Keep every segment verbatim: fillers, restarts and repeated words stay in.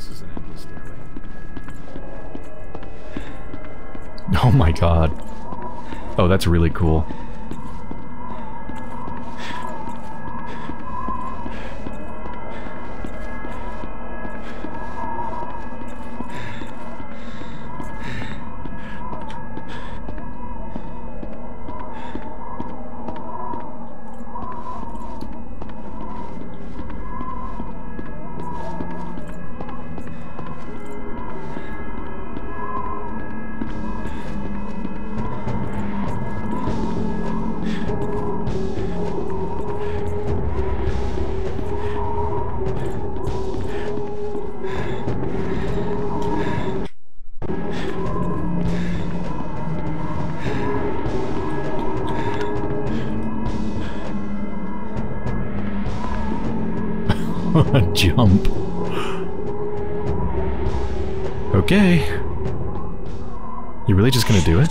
this is an endless stairway. Oh my god. Oh, that's really cool. Jump. Okay. You really just gonna do it?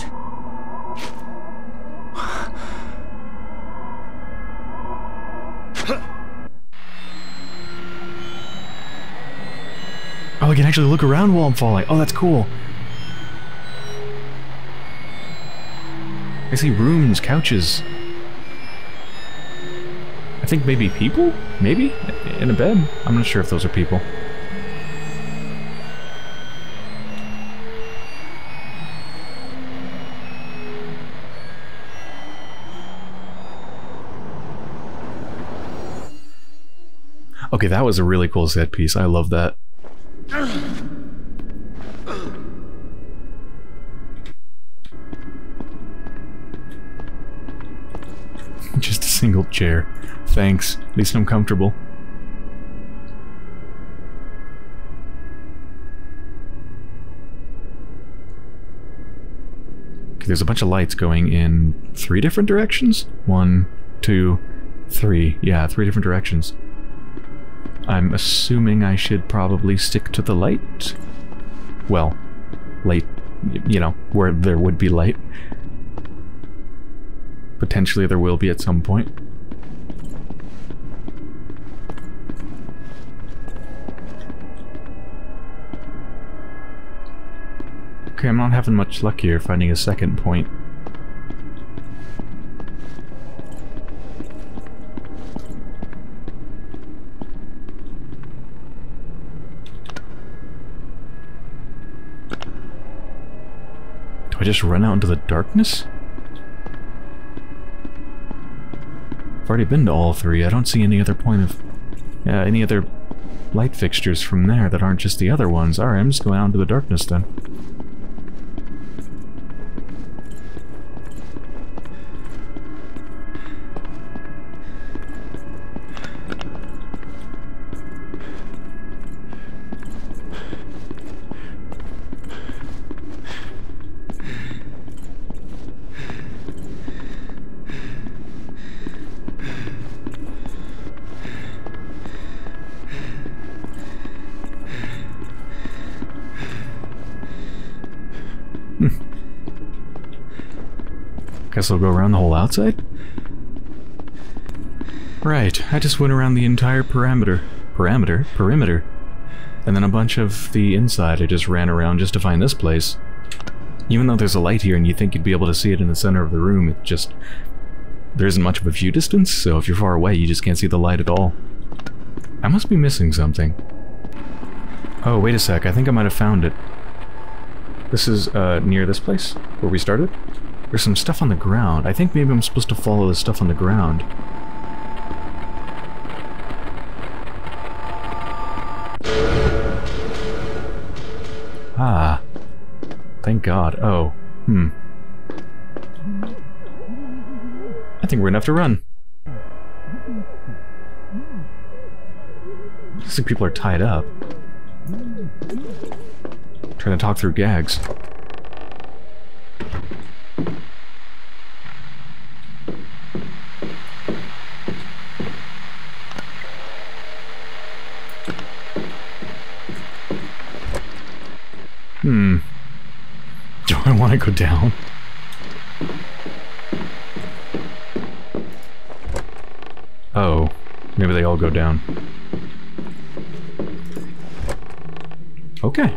Oh, I can actually look around while I'm falling. Oh, that's cool. I see rooms, couches. I think maybe people? Maybe? In a bed? I'm not sure if those are people. Okay, that was a really cool set piece. I love that. Just a single chair. Thanks. At least I'm comfortable. There's a bunch of lights going in three different directions. One, two, three. Yeah, three different directions. I'm assuming I should probably stick to the light. Well, light, you know, where there would be light. Potentially there will be at some point. Okay, I'm not having much luck here finding a second point. Do I just run out into the darkness? I've already been to all three. I don't see any other point of... Uh, any other light fixtures from there that aren't just the other ones. Alright, I'm just going out into the darkness then. Guess I'll go around the whole outside? Right, I just went around the entire perimeter. Parameter? Perimeter. And then a bunch of the inside I just ran around just to find this place. Even though there's a light here and you think you'd be able to see it in the center of the room, it just... there isn't much of a view distance, so if you're far away you just can't see the light at all. I must be missing something. Oh, wait a sec, I think I might have found it. This is, uh, near this place, where we started. There's some stuff on the ground. I think maybe I'm supposed to follow the stuff on the ground. Ah. Thank God. Oh. Hmm. I think we're gonna have to run. I think people are tied up. Trying to talk through gags. Hmm. Do I want to go down? Oh. Maybe they all go down. Okay.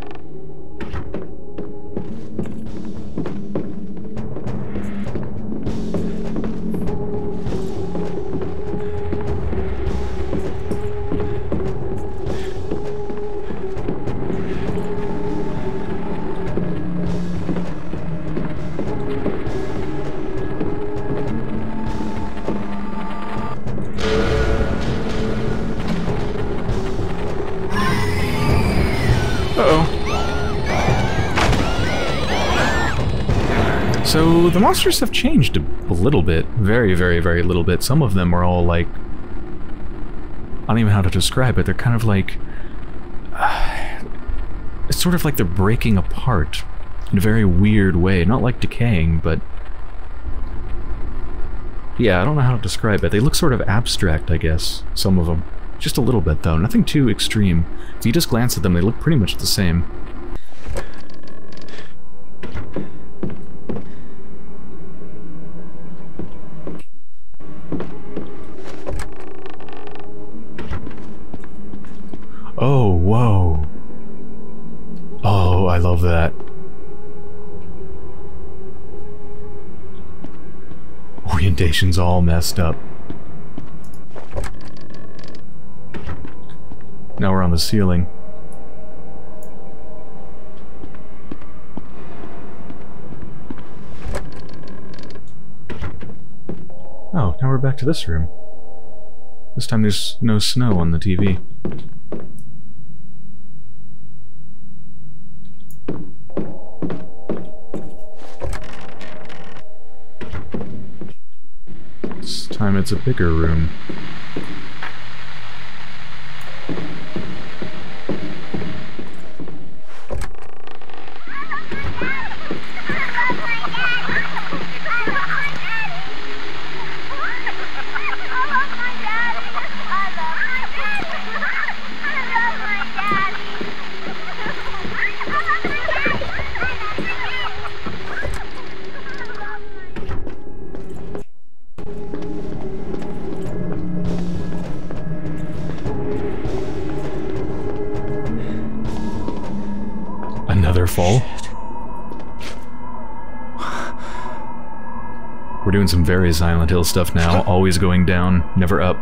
So the monsters have changed a little bit, very, very, very little bit. Some of them are all like, I don't even know how to describe it. They're kind of like, uh, it's sort of like they're breaking apart in a very weird way. Not like decaying, but yeah, I don't know how to describe it. They look sort of abstract, I guess, some of them. Just a little bit though, nothing too extreme. If you just glance at them, they look pretty much the same. Oh, whoa. Oh, I love that. Orientation's all messed up. Now we're on the ceiling. Oh, now we're back to this room. This time there's no snow on the T V. This time it's a bigger room. Fall. We're doing some very Silent Hill stuff now, always going down, never up.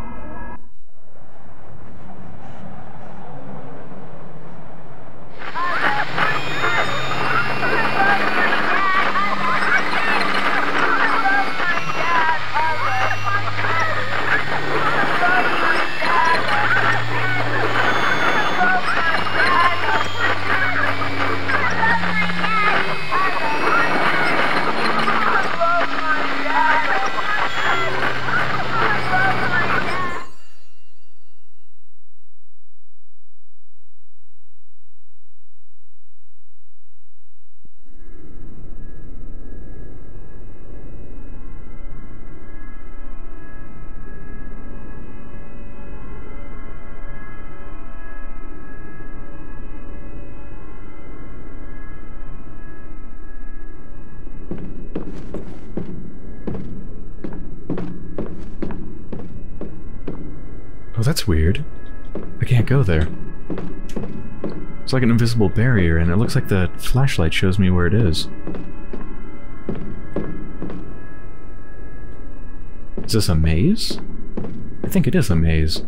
Oh, that's weird. I can't go there. It's like an invisible barrier, and it looks like the flashlight shows me where it is. Is this a maze? I think it is a maze.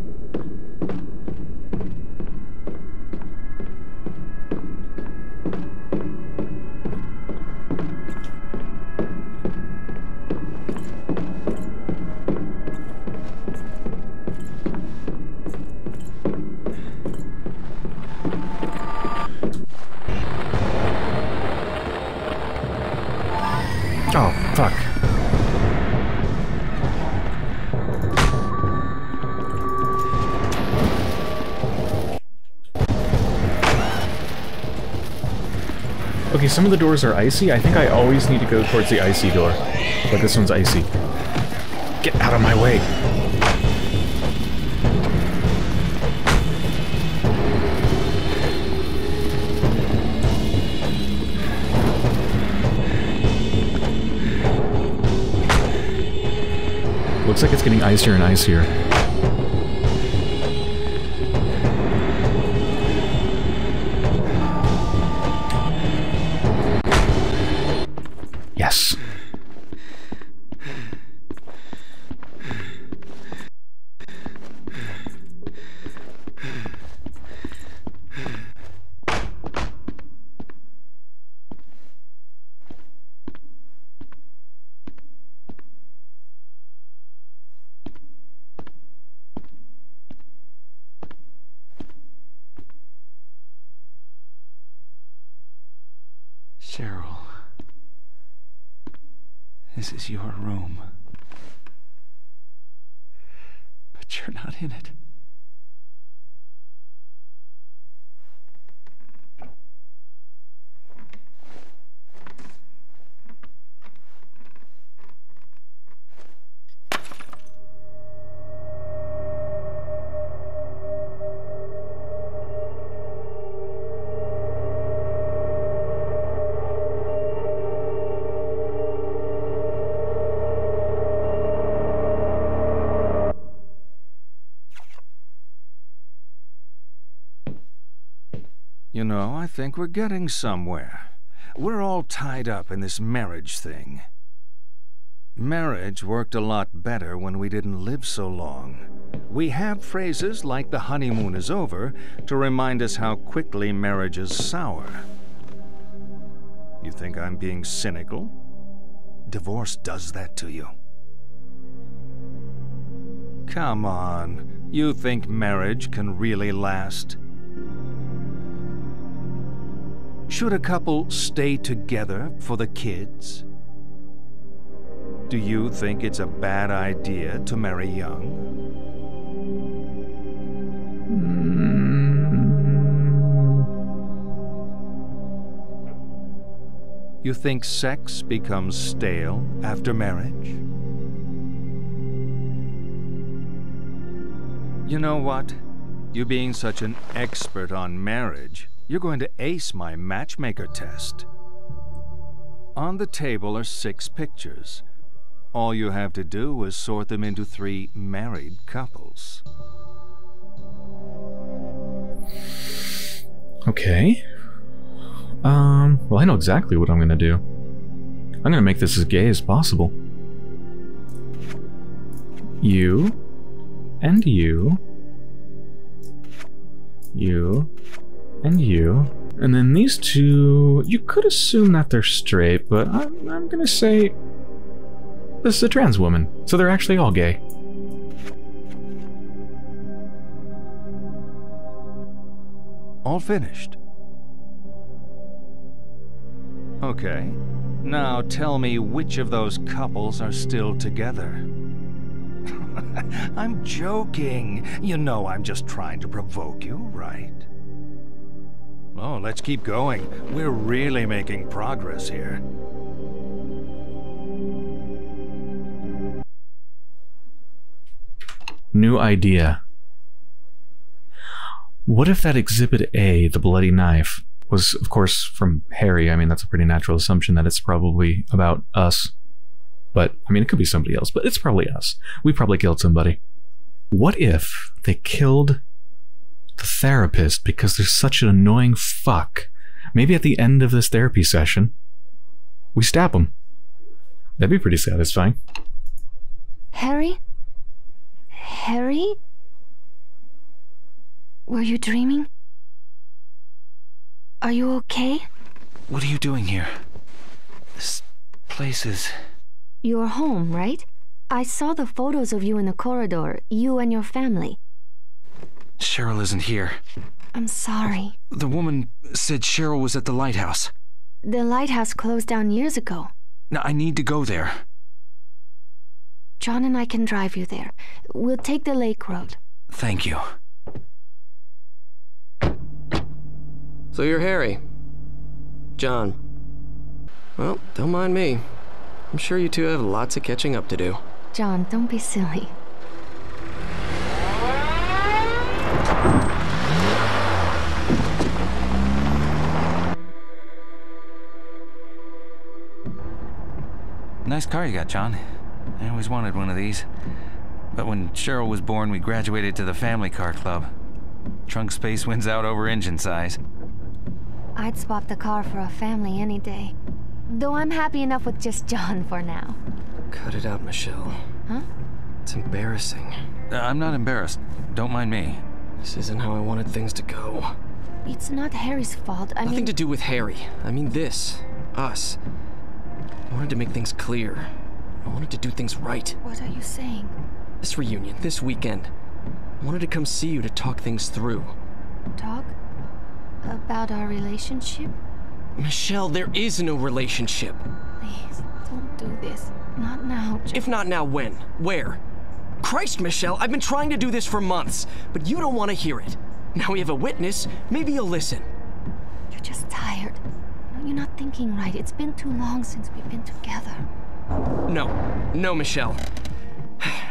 Okay, some of the doors are icy. I think I always need to go towards the icy door. But this one's icy. Get out of my way! Looks like it's getting icier and icier. Cheryl, this is your room. But you're not in it. You know, I think we're getting somewhere. We're all tied up in this marriage thing. Marriage worked a lot better when we didn't live so long. We have phrases like "the honeymoon is over" to remind us how quickly marriages sour. You think I'm being cynical? Divorce does that to you. Come on, you think marriage can really last? Should a couple stay together for the kids? Do you think it's a bad idea to marry young? You think sex becomes stale after marriage? You know what? You being such an expert on marriage, you're going to ace my matchmaker test. On the table are six pictures. All you have to do is sort them into three married couples. Okay. Um, well, I know exactly what I'm gonna do. I'm gonna make this as gay as possible. You, and you, you, and you. And then these two, you could assume that they're straight, but I'm, I'm gonna say this is a trans woman. So they're actually all gay. All finished. Okay. Now tell me which of those couples are still together. I'm joking. You know I'm just trying to provoke you, right? Oh, let's keep going. We're really making progress here. New idea. What if that Exhibit A, the bloody knife, was, of course, from Harry? I mean, that's a pretty natural assumption that it's probably about us. But, I mean, it could be somebody else, but it's probably us. We probably killed somebody. What if they killed the therapist because there's such an annoying fuck? Maybe at the end of this therapy session, we stab him. That'd be pretty satisfying. Harry? Harry? Were you dreaming? Are you okay? What are you doing here? This place is... Your home, right? I saw the photos of you in the corridor, you and your family. Cheryl isn't here. I'm sorry. The woman said Cheryl was at the lighthouse. The lighthouse closed down years ago. Now I need to go there. John and I can drive you there. We'll take the lake road. Thank you. So you're Harry. John. Well, don't mind me. I'm sure you two have lots of catching up to do. John, don't be silly. Nice car you got, John. I always wanted one of these. But when Cheryl was born, we graduated to the family car club. Trunk space wins out over engine size. I'd swap the car for a family any day. Though I'm happy enough with just John for now. Cut it out, Michelle. Huh? It's embarrassing. Uh, I'm not embarrassed. Don't mind me. This isn't how I wanted things to go. It's not Harry's fault, I mean... Nothing to do with Harry. I mean this. Us. I wanted to make things clear. I wanted to do things right. What are you saying? This reunion, this weekend. I wanted to come see you to talk things through. Talk? About our relationship? Michelle, there is no relationship. Please, don't do this. Not now, John. If not now, when? Where? Christ, Michelle, I've been trying to do this for months, but you don't want to hear it. Now we have a witness, maybe you'll listen. You're just tired. No, you're not thinking right. It's been too long since we've been together. No. No, Michelle.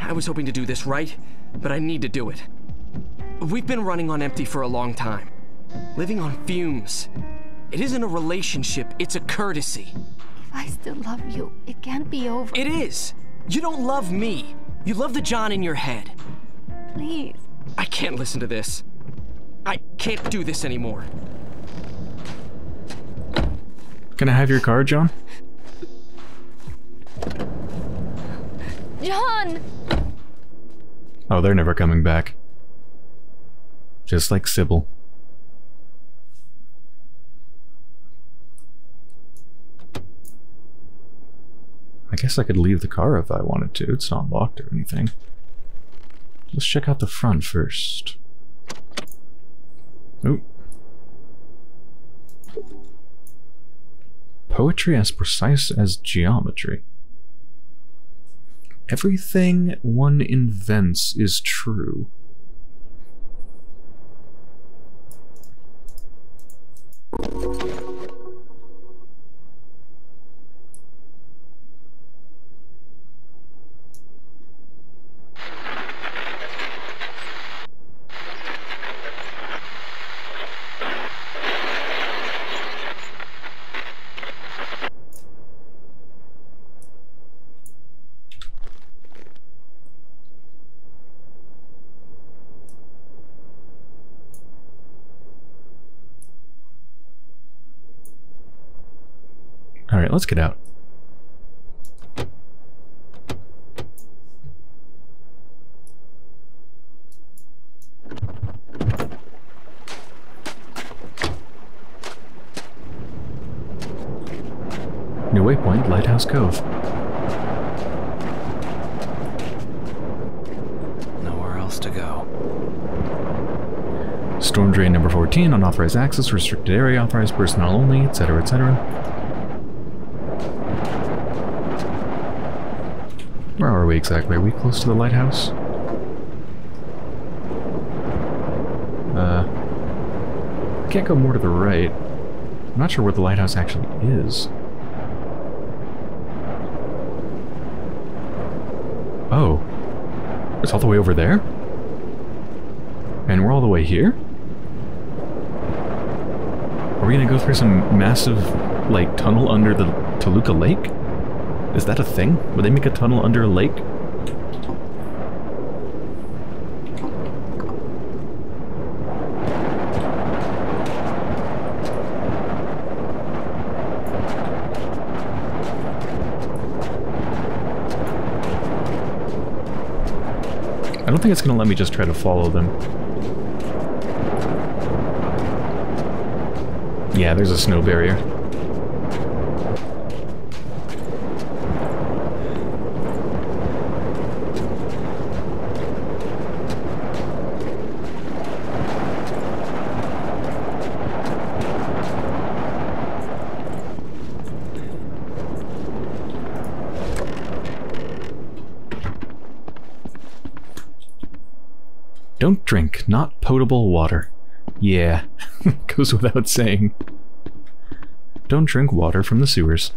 I was hoping to do this right, but I need to do it. We've been running on empty for a long time. Living on fumes. It isn't a relationship, it's a courtesy. If I still love you, it can't be over. It is! You don't love me. You love the John in your head. Please. I can't listen to this. I can't do this anymore. Can I have your card, John? John! Oh, they're never coming back. Just like Sybil. I guess I could leave the car if I wanted to. It's not locked or anything. Let's check out the front first. Ooh. Poetry as precise as geometry. Everything one invents is true. Let's get out. New waypoint, Lighthouse Cove. Nowhere else to go. Storm Drain number fourteen, unauthorized access, restricted area, authorized personnel only, et cetera, et cetera. Where are we exactly? Are we close to the lighthouse? Uh, I can't go more to the right. I'm not sure where the lighthouse actually is. Oh. It's all the way over there? And we're all the way here? Are we gonna go through some massive, like, tunnel under the Toluca Lake? Is that a thing? Would they make a tunnel under a lake? I don't think it's gonna let me just try to follow them. Yeah, there's a snow barrier. Don't drink not potable water. Yeah, goes without saying. Don't drink water from the sewers.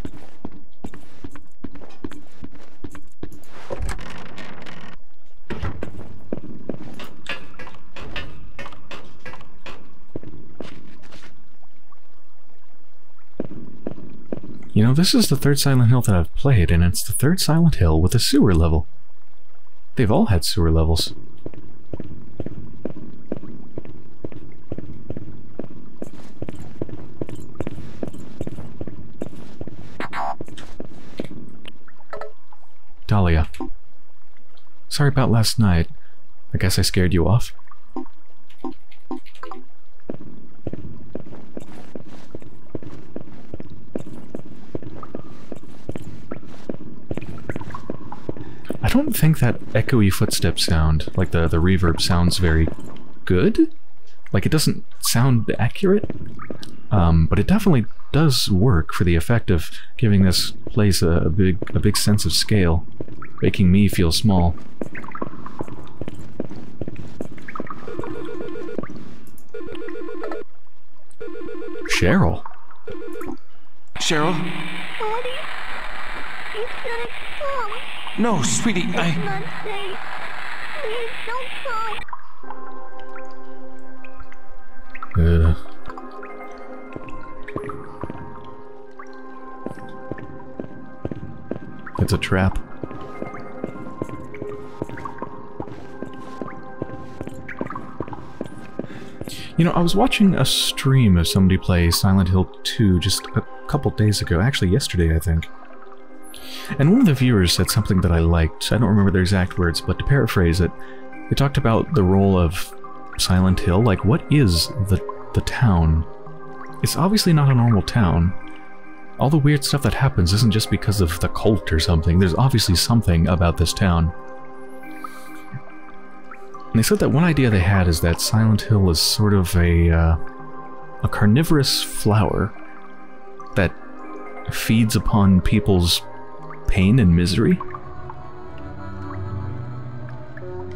You know, this is the third Silent Hill that I've played, and it's the third Silent Hill with a sewer level. They've all had sewer levels. Dahlia. Sorry about last night. I guess I scared you off. I don't think that echoey footstep sound, like the, the reverb, sounds very good. Like, it doesn't sound accurate, um, but it definitely does work for the effect of giving this place a, a big a big sense of scale, making me feel small. Cheryl? Cheryl? Daddy, you shouldn't come. No, sweetie, it's I... not safe. Please, don't come. Uh... It's a trap. You know, I was watching a stream of somebody play Silent Hill two just a couple days ago. Actually, yesterday, I think. And one of the viewers said something that I liked. I don't remember their exact words, but to paraphrase it, they talked about the role of Silent Hill. Like, what is the, the town? It's obviously not a normal town. All the weird stuff that happens isn't just because of the cult or something. There's obviously something about this town. And they said that one idea they had is that Silent Hill is sort of a, uh, a carnivorous flower that feeds upon people's pain and misery.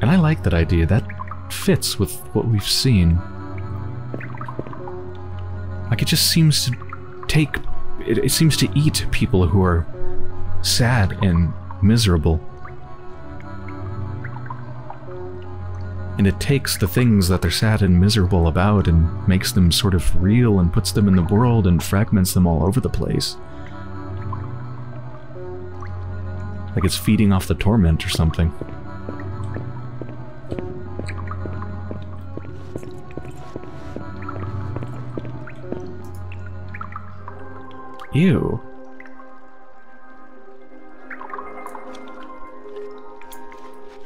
And I like that idea. That fits with what we've seen. Like, it just seems to take... It, it seems to eat people who are sad and miserable. And it takes the things that they're sad and miserable about and makes them sort of real and puts them in the world and fragments them all over the place. Like it's feeding off the torment or something. Ew.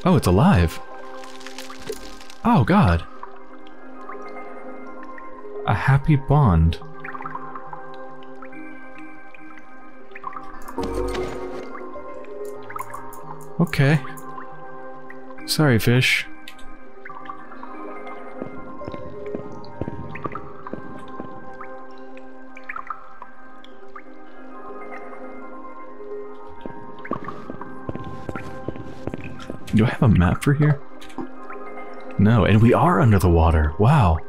Oh, it's alive. Oh, God. A happy bond. Okay. Sorry, fish. Do I have a map for here? No, and we are under the water. Wow.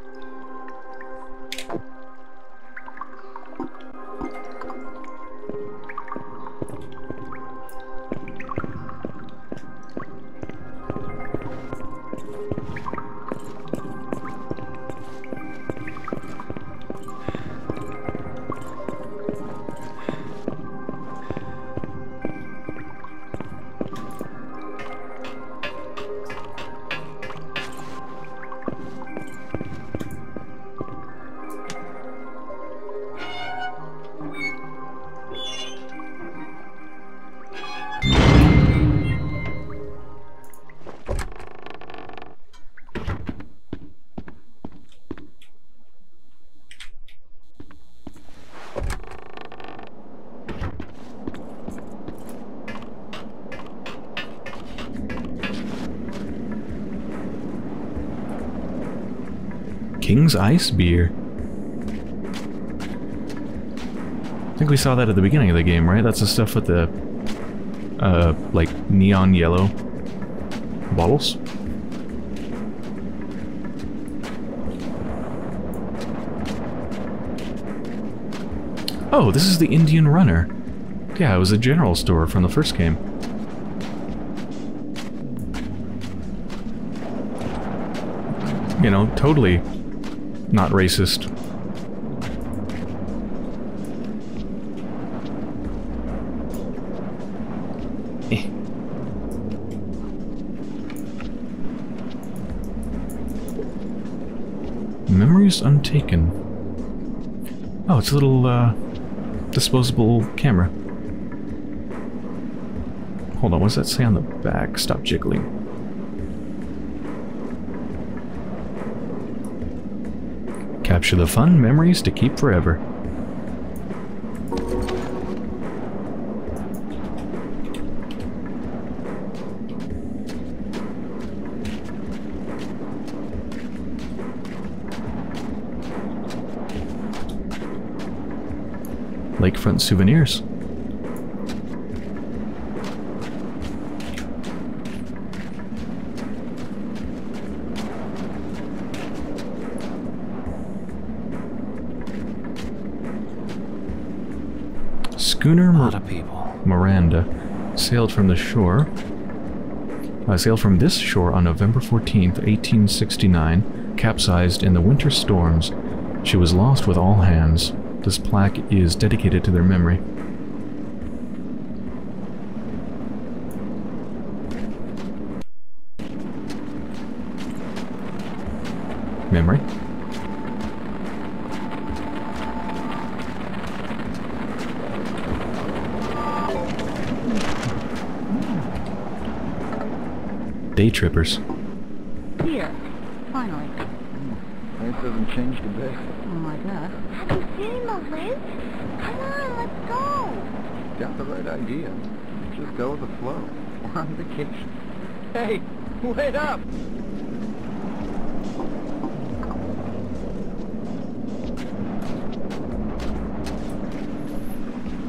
King's Ice Beer. I think we saw that at the beginning of the game, right? That's the stuff with the, uh, like, neon yellow bottles. Oh, this is the Indian Runner. Yeah, it was a general store from the first game. You know, totally... not racist. Eh. Memories untaken. Oh, it's a little uh, disposable camera. Hold on, what does that say on the back? Stop jiggling. Capture the fun memories to keep forever. lakefront souvenirs. Schooner a lot of people. Miranda sailed from the shore. Uh, sailed from this shore on November fourteenth, eighteen sixty-nine, capsized in the winter storms. She was lost with all hands. This plaque is dedicated to their memory. Memory? Day trippers. Here, finally. Life doesn't change the best. Oh my God. Have you seen the lake? Come on, let's go. Got the right idea. Just go with the flow. We're on vacation. Hey, wait up!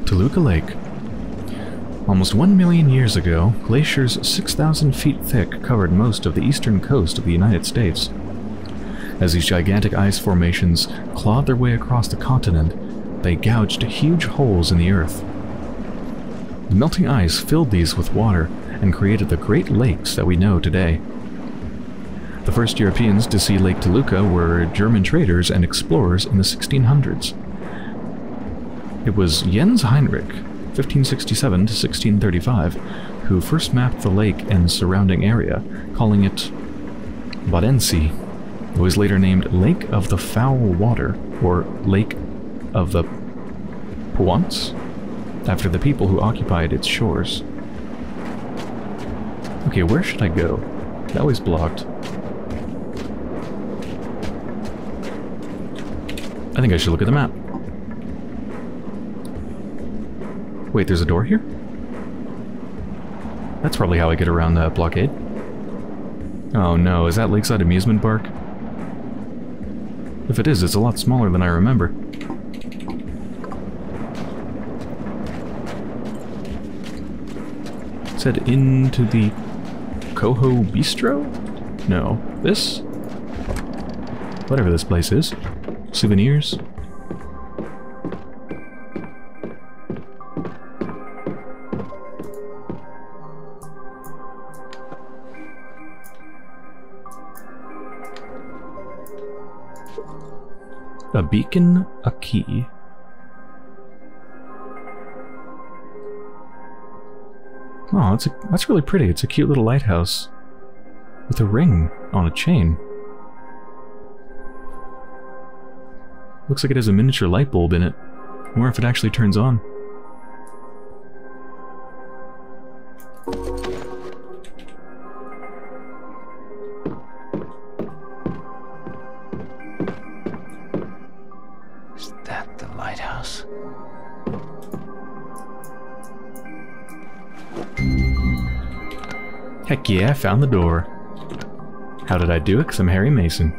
Toluca Lake. Almost one million years ago, glaciers six thousand feet thick covered most of the eastern coast of the United States. As these gigantic ice formations clawed their way across the continent, they gouged huge holes in the earth. The melting ice filled these with water and created the Great Lakes that we know today. The first Europeans to see Lake Toluca were German traders and explorers in the sixteen hundreds. It was Jens Heinrich, fifteen sixty-seven to sixteen thirty-five, who first mapped the lake and surrounding area, calling it Badensee. It was later named Lake of the Foul Water, or Lake of the Puants, after the people who occupied its shores. Okay, where should I go? That was blocked. I think I should look at the map. Wait, there's a door here? That's probably how I get around that blockade. Oh no, is that Lakeside Amusement Park? If it is, it's a lot smaller than I remember. It said into the Coho Bistro? No, this? Whatever this place is. Souvenirs. A beacon, a key. Oh, that's, a, that's really pretty. It's a cute little lighthouse with a ring on a chain. Looks like it has a miniature light bulb in it. I wonder if it actually turns on. Heck yeah, I found the door. How did I do it? Because I'm Harry Mason.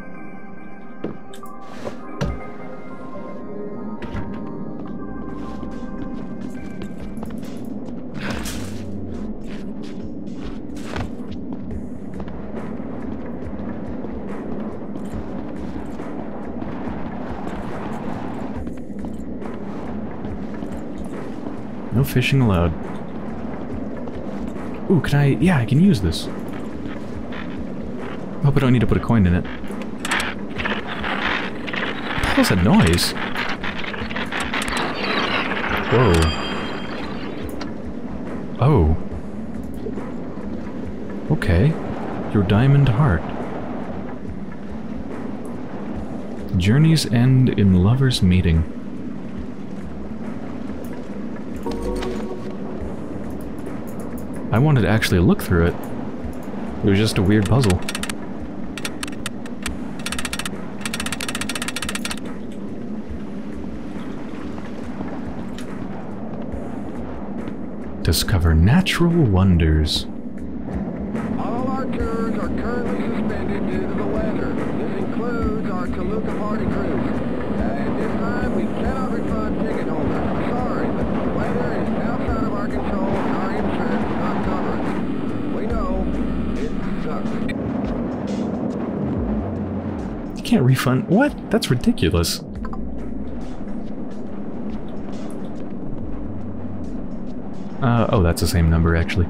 No fishing allowed. Ooh, can I... yeah, I can use this. Hope I don't need to put a coin in it. What was that noise? Whoa. Oh. Okay. Your diamond heart. Journeys end in lovers' meeting. I wanted to actually look through it. It was just a weird puzzle. Discover natural wonders. All our tours are currently suspended due to the weather. This includes our Toluca party cruise. At this time, we cannot refund ticket holders. can't refund. What? That's ridiculous. Uh, oh, that's the same number, actually.